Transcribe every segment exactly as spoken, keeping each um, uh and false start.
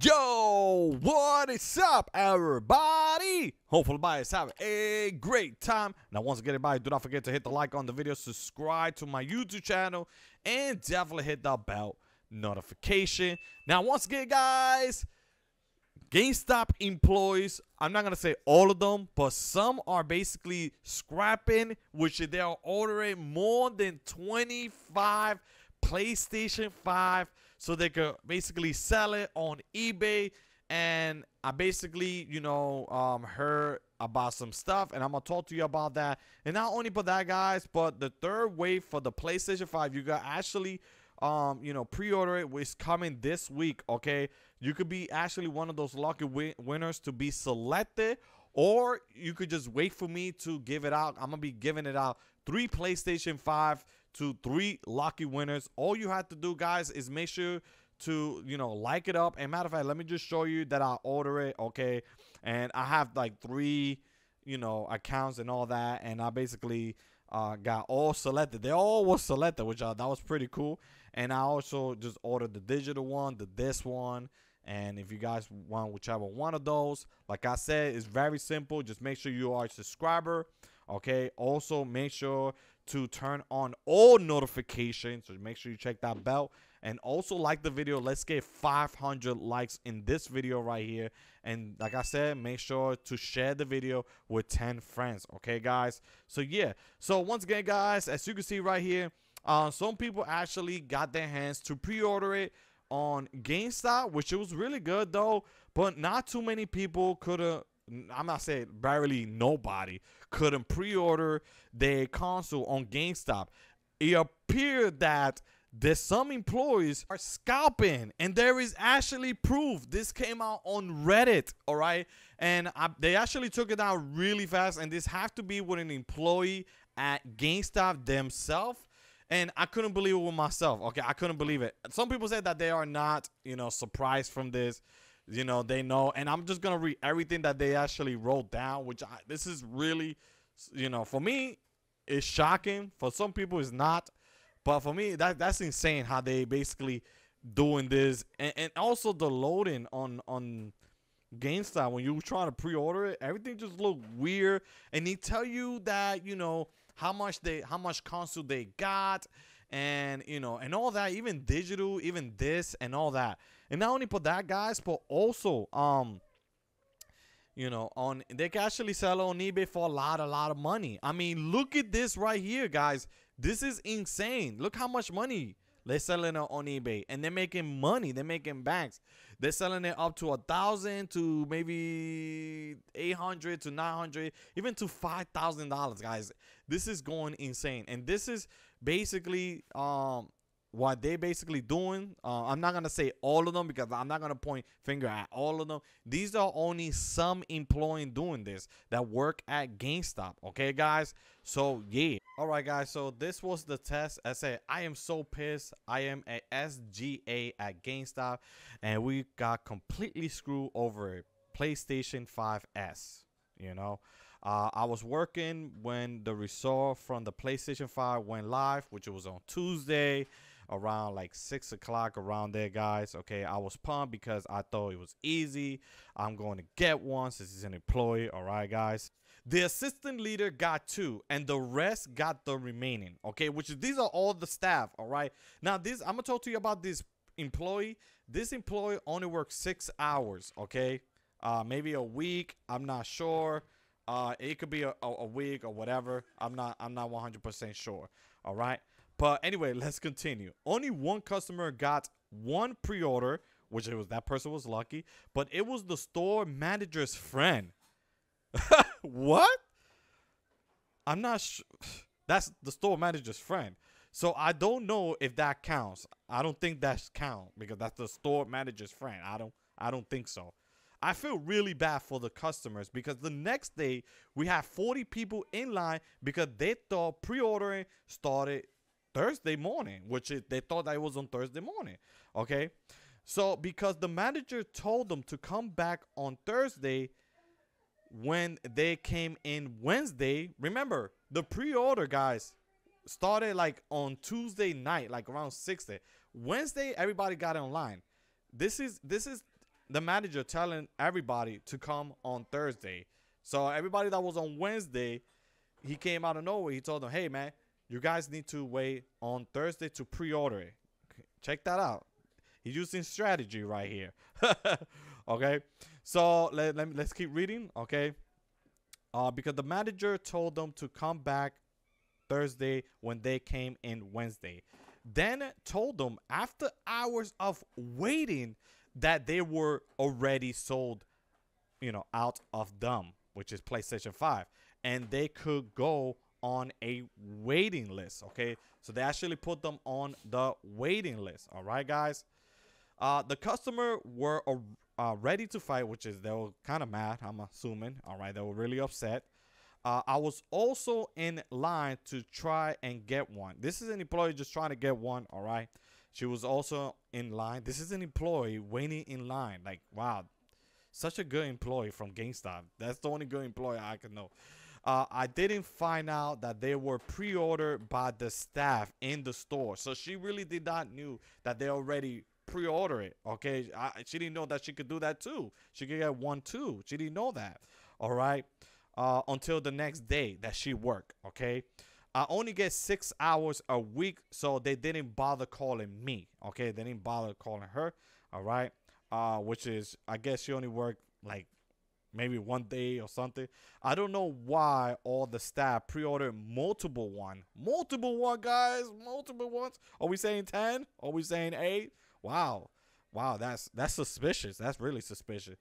Yo, what is up, everybody? Hopefully everybody is having a great time. Now, once again, everybody, do not forget to hit the like on the video, subscribe to my YouTube channel, and definitely hit that bell notification. Now, once again, guys, GameStop employees, I'm not going to say all of them, but some are basically scrapping, which they are ordering more than twenty-five PlayStation five so they could basically sell it on eBay. And I basically, you know, um, heard about some stuff, and I'm going to talk to you about that. And not only for that, guys, but the third wave for the PlayStation five, you got actually, um, you know, pre-order it, which is coming this week, okay? You could be actually one of those lucky win winners to be selected, or you could just wait for me to give it out. I'm going to be giving it out. Three PlayStation five to three lucky winners. All you have to do, guys, is make sure to, you know, like it up. And matter of fact, let me just show you that I order it, okay? And I have like three, you know, accounts and all that. And I basically uh, got all selected. They all were selected, which I, that was pretty cool. And I also just ordered the digital one, the this one. And if you guys want whichever one of those, like I said, it's very simple. Just make sure you are a subscriber, okay? Also, make sure to turn on all notifications. So make sure you check that bell. And also like the video. Let's get five hundred likes in this video right here. And like I said, make sure to share the video with ten friends, okay, guys? So, yeah. So, once again, guys, as you can see right here, uh, some people actually got their hands to pre-order it on GameStop, which it was really good though, but not too many people could have. I'm not saying barely nobody couldn't pre-order their console on GameStop. It appeared that there's some employees are scalping, and there is actually proof. This came out on Reddit, all right, and I, they actually took it out really fast. And this have to be with an employee at GameStop themselves. And I couldn't believe it with myself, okay? I couldn't believe it. Some people said that they are not, you know, surprised from this. You know, they know. And I'm just going to read everything that they actually wrote down, which I, this is really, you know, for me, it's shocking. For some people, it's not. But for me, that that's insane how they basically doing this. And, and also the loading on, on GameStop when you were trying to pre-order it, everything just looked weird. And they tell you that, you know, how much they, how much console they got, and you know, and all that, even digital, even this, and all that. And not only for that, guys, but also, um, you know, on they can actually sell on eBay for a lot, a lot of money. I mean, look at this right here, guys. This is insane. Look how much money they're selling it on eBay, and they're making money. They're making banks. They're selling it up to a thousand to maybe eight hundred to nine hundred, even to five thousand dollars, guys. This is going insane, and this is basically um what they basically doing. Uh, I'm not gonna say all of them because I'm not gonna point finger at all of them. These are only some employees doing this that work at GameStop. Okay, guys. So yeah. All right, guys, so this was the test. I said, I am so pissed. I am a S G A at GameStop, and we got completely screwed over it. PlayStation five S, you know. Uh, I was working when the result from the PlayStation five went live, which was on Tuesday around like six o'clock around there, guys. Okay, I was pumped because I thought it was easy. I'm going to get one since he's an employee, all right, guys. The assistant leader got two, and the rest got the remaining, okay? Which is, these are all the staff, all right? Now, this, I'm going to talk to you about this employee. This employee only worked six hours, okay? Uh, maybe a week. I'm not sure. Uh, it could be a, a, a week or whatever. I'm not, I'm not one hundred percent sure, all right? But anyway, let's continue. Only one customer got one pre-order, which it was, that person was lucky, but it was the store manager's friend. What? I'm not sure. That's the store manager's friend. So I don't know if that counts. I don't think that counts because that's the store manager's friend. I don't I don't think so. I feel really bad for the customers because the next day we had forty people in line because they thought pre-ordering started Thursday morning, which is, they thought that it was on Thursday morning. Okay. So because the manager told them to come back on Thursday, when they came in Wednesday, remember the pre-order, guys, started like on Tuesday night, like around sixty. Wednesday, everybody got online. This is this is the manager telling everybody to come on Thursday. So everybody that was on Wednesday, he came out of nowhere. He told them, hey, man, you guys need to wait on Thursday to pre-order it. Check that out. He's using strategy right here. Okay. So let, let, let's keep reading. Okay. Uh, because the manager told them to come back Thursday when they came in Wednesday. Then told them after hours of waiting that they were already sold, you know, out of them, which is PlayStation five. And they could go on a waiting list. Okay, so they actually put them on the waiting list. All right, guys. Uh, the customer were uh, uh, ready to fight, which is they were kind of mad, I'm assuming. All right, they were really upset. Uh, I was also in line to try and get one. This is an employee just trying to get one. All right, she was also in line. This is an employee waiting in line. Like, wow, such a good employee from GameStop. That's the only good employee I can know. Uh, I didn't find out that they were pre-ordered by the staff in the store. So she really did not knew that they already pre-ordered it. Okay, I, she didn't know that she could do that too. She could get one too. She didn't know that. All right, uh, until the next day that she worked. Okay, I only get six hours a week, so they didn't bother calling me. Okay, they didn't bother calling her. All right, uh, which is I guess she only worked like maybe one day or something. I don't know why all the staff pre-ordered multiple one. Multiple one, guys. Multiple ones. Are we saying ten? Are we saying eight? Wow. Wow, that's that's suspicious. That's really suspicious.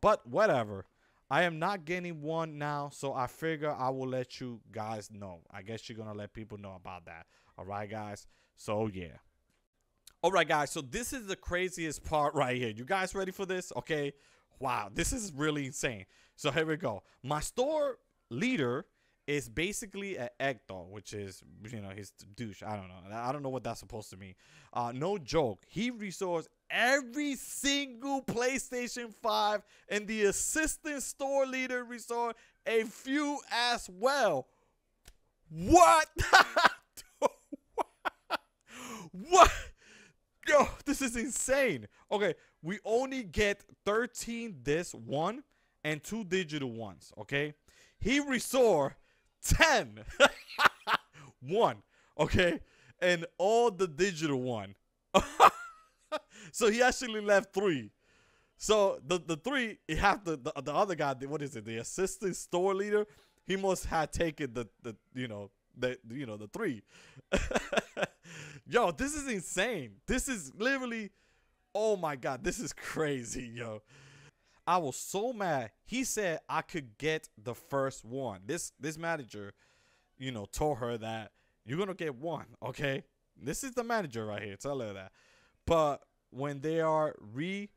But whatever. I am not getting one now, so I figure I will let you guys know. I guess you're going to let people know about that. All right, guys? So, yeah. All right, guys. So, this is the craziest part right here. You guys ready for this? Okay. Wow, this is really insane. So here we go. My store leader is basically an eggdog, which is, you know, his douche. I don't know. I don't know what that's supposed to mean. Uh, no joke. He resourced every single PlayStation five, and the assistant store leader resourced a few as well. What? What? Yo, this is insane. Okay, we only get thirteen disc one and two digital ones. Okay, he resold ten one. Okay, and all the digital one. So he actually left three. So the the three he have the, the the other guy. What is it? The assistant store leader. He must have taken the the you know the you know the three. Yo, this is insane. This is literally, oh my God, this is crazy, yo. I was so mad. He said I could get the first one. This this manager, you know, told her that you're gonna get one, okay? This is the manager right here. Tell her that. But when they are re,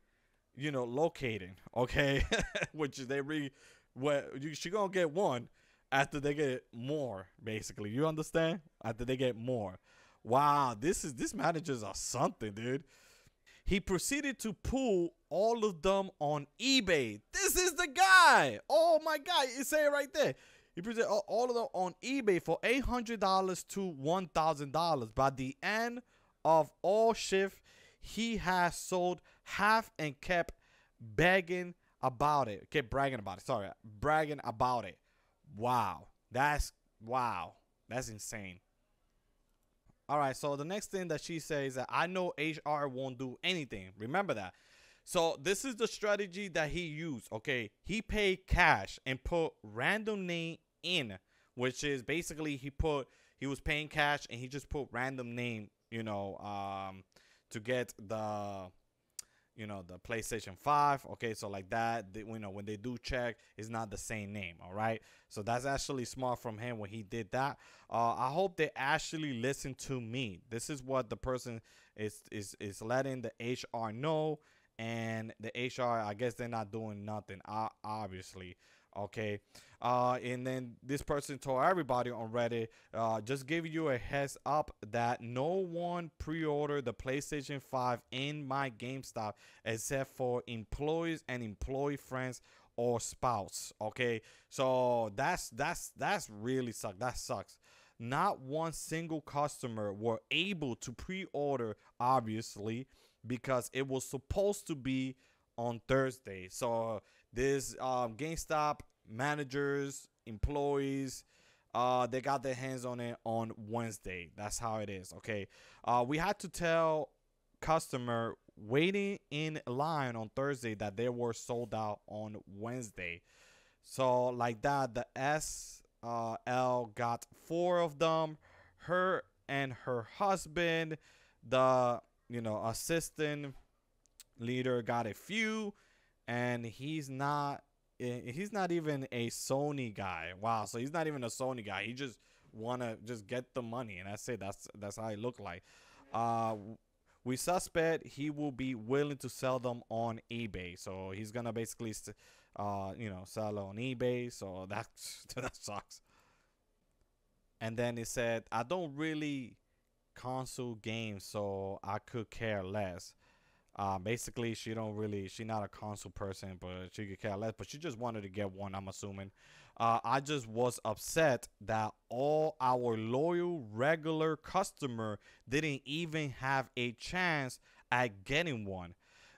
you know, locating, okay, which they re, well, you she gonna get one after they get more, basically. You understand? After they get more. Wow, this is this managers are something, dude. He proceeded to pull all of them on eBay. This is the guy. Oh my God, you say it right there. He presented all of them on eBay for eight hundred dollars to one thousand dollars. By the end of all shift, he has sold half and kept begging about it. Kept bragging about it. Sorry, bragging about it. Wow, that's wow, that's insane. All right, so the next thing that she says that I know H R won't do anything. Remember that. So this is the strategy that he used, okay? He paid cash and put random name in, which is basically he put he was paying cash and he just put random name, you know, um, to get the, you know, the PlayStation five, okay? So like that, they, you know, when they do check, it's not the same name, all right? So that's actually smart from him when he did that. Uh, I hope they actually listen to me. This is what the person is is is letting the H R know, and the H R, I guess they're not doing nothing, obviously, okay? Uh, and then this person told everybody on Reddit, uh, just give you a heads up that no one pre-ordered the PlayStation five in my GameStop except for employees and employee friends or spouse. Okay, so that's that's that's really suck. That sucks. Not one single customer were able to pre-order, obviously, because it was supposed to be on Thursday. So this um, GameStop managers, employees, uh, they got their hands on it on Wednesday. That's how it is. Okay. Uh, we had to tell customer waiting in line on Thursday that they were sold out on Wednesday. So like that, the S uh, L got four of them, her and her husband, the, you know, assistant leader got a few, and he's not, he's not even a Sony guy. Wow. So he's not even a Sony guy. He just want to just get the money. And I say that's, that's how it looked like. Uh, we suspect he will be willing to sell them on eBay. So he's going to basically, uh, you know, sell on eBay. So that, that sucks. And then he said, I don't really console games, so I could care less. Uh, basically, she don't really, she not a console person, but she could care less. But she just wanted to get one, I'm assuming. Uh, I just was upset that all our loyal regular customer didn't even have a chance at getting one.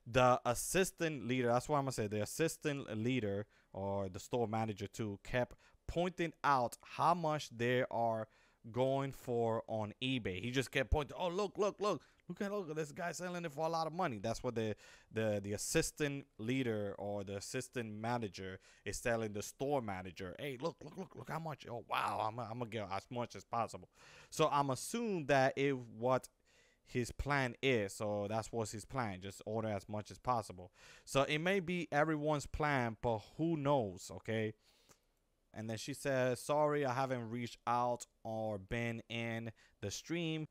The assistant leader, that's what I'm gonna say. The assistant leader or the store manager too kept pointing out how much they are going for on eBay. He just kept pointing, oh, look, look, look. Look at look, this guy selling it for a lot of money. That's what the the the assistant leader or the assistant manager is telling the store manager. Hey, look, look, look, look how much. Oh, wow. I'm, I'm going to get as much as possible. So I'm assuming that is what his plan is. So that's what's his plan. Just order as much as possible. So it may be everyone's plan, but who knows? Okay. And then she says, sorry, I haven't reached out or been in the stream.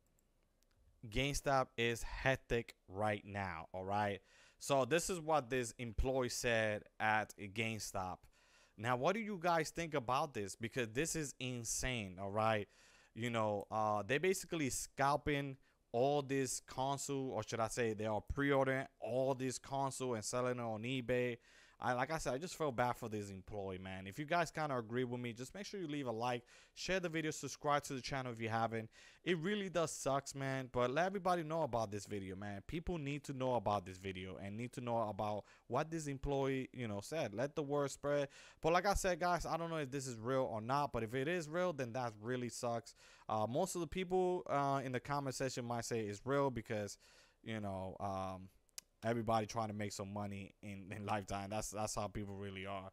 GameStop is hectic right now. All right. So this is what this employee said at GameStop. Now, what do you guys think about this? Because this is insane. All right. You know, uh, they basically scalping all this console, or should I say they are pre-ordering all this console and selling it on eBay. I, like I said, I just feel bad for this employee, man. If you guys kind of agree with me, just make sure you leave a like, share the video, subscribe to the channel if you haven't. It really does sucks, man. But let everybody know about this video, man. People need to know about this video and need to know about what this employee, you know, said. Let the word spread. But like I said, guys, I don't know if this is real or not. But if it is real, then that really sucks. Uh, most of the people uh, in the comment section might say it's real because, you know, um, everybody trying to make some money in, in lifetime. That's that's how people really are.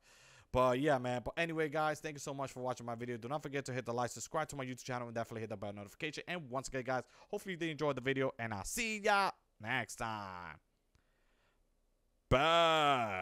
But yeah, man. But anyway, guys, thank you so much for watching my video. Do not forget to hit the like, subscribe to my YouTube channel, and definitely hit the bell notification. And once again, guys, hopefully you did enjoy the video, and I'll see y'all next time. Bye.